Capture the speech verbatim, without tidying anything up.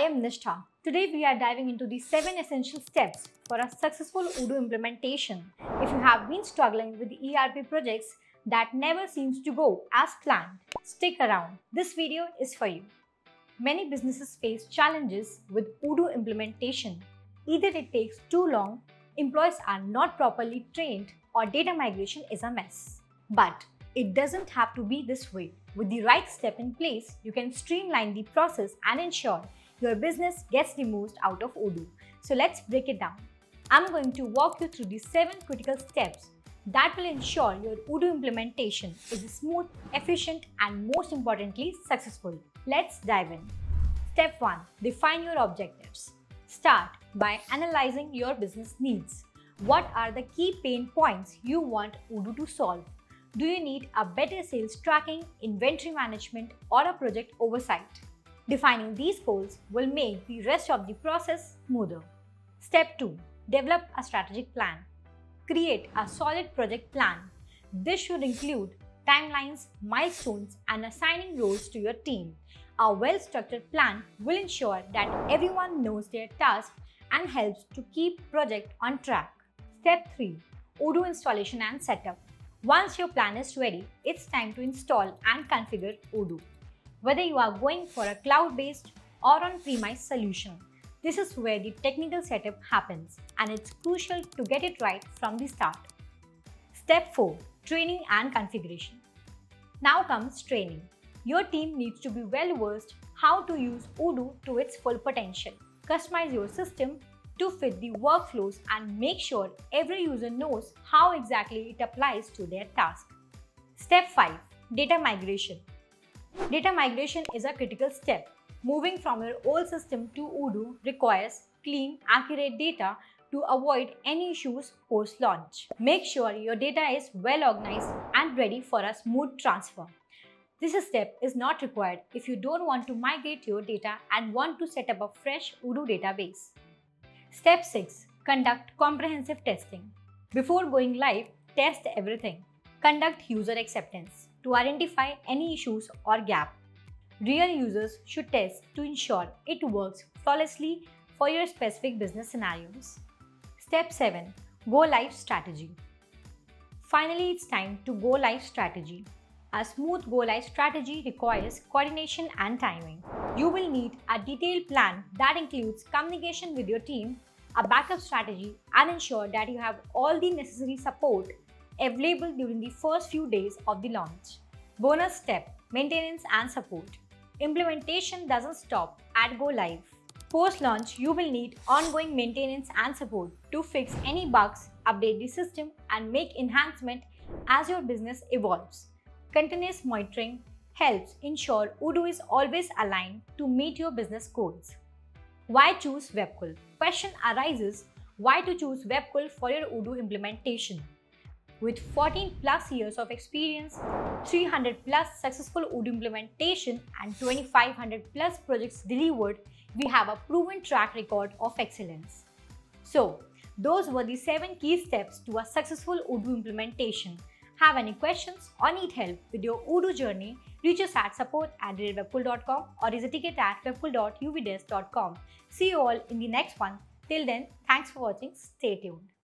I am Nishtha. Today we are diving into the seven essential steps for a successful Odoo implementation. If you have been struggling with E R P projects that never seems to go as planned, stick around. This video is for you. Many businesses face challenges with Odoo implementation. Either it takes too long, employees are not properly trained, or data migration is a mess. But it doesn't have to be this way. With the right step in place, you can streamline the process and ensure your business gets the most out of Odoo. So let's break it down. I'm going to walk you through the seven critical steps that will ensure your Odoo implementation is smooth, efficient, and most importantly, successful. Let's dive in. Step one. Define your objectives. Start by analyzing your business needs. What are the key pain points you want Odoo to solve? Do you need a better sales tracking, inventory management, or a project oversight? Defining these goals will make the rest of the process smoother. Step two. Develop a strategic plan. Create a solid project plan. This should include timelines, milestones, and assigning roles to your team. A well-structured plan will ensure that everyone knows their task and helps to keep project on track. Step three. Odoo installation and setup. Once your plan is ready, it's time to install and configure Odoo. Whether you are going for a cloud-based or on-premise solution, this is where the technical setup happens, and it's crucial to get it right from the start. Step four. Training and configuration. Now comes training. Your team needs to be well-versed how to use Odoo to its full potential. Customize your system to fit the workflows and make sure every user knows how exactly it applies to their task. Step five. Data migration. Data migration is a critical step. Moving from your old system to Odoo requires clean, accurate data to avoid any issues post-launch. Make sure your data is well organized and ready for a smooth transfer. This step is not required if you don't want to migrate your data and want to set up a fresh Odoo database. Step six. Conduct comprehensive testing. Before going live, test everything. Conduct user acceptance to identify any issues or gap. Real users should test to ensure it works flawlessly for your specific business scenarios. Step seven. Go live strategy. Finally, it's time to go live strategy. A smooth go live strategy requires coordination and timing. You will need a detailed plan that includes communication with your team, a backup strategy, and ensure that you have all the necessary support available during the first few days of the launch. Bonus step, maintenance and support. Implementation doesn't stop at go live. Post-launch, you will need ongoing maintenance and support to fix any bugs, update the system, and make enhancement as your business evolves. Continuous monitoring helps ensure Odoo is always aligned to meet your business goals. Why choose Webkul? Question arises, why to choose Webkul for your Odoo implementation? With fourteen plus years of experience, three hundred plus successful Odoo implementation, and twenty-five hundred plus projects delivered, we have a proven track record of excellence. So, those were the seven key steps to a successful Odoo implementation. Have any questions or need help with your Odoo journey? Reach us at support at webkul dot com or visit ticket at webkul dot u v desk dot com. See you all in the next one. Till then, thanks for watching. Stay tuned.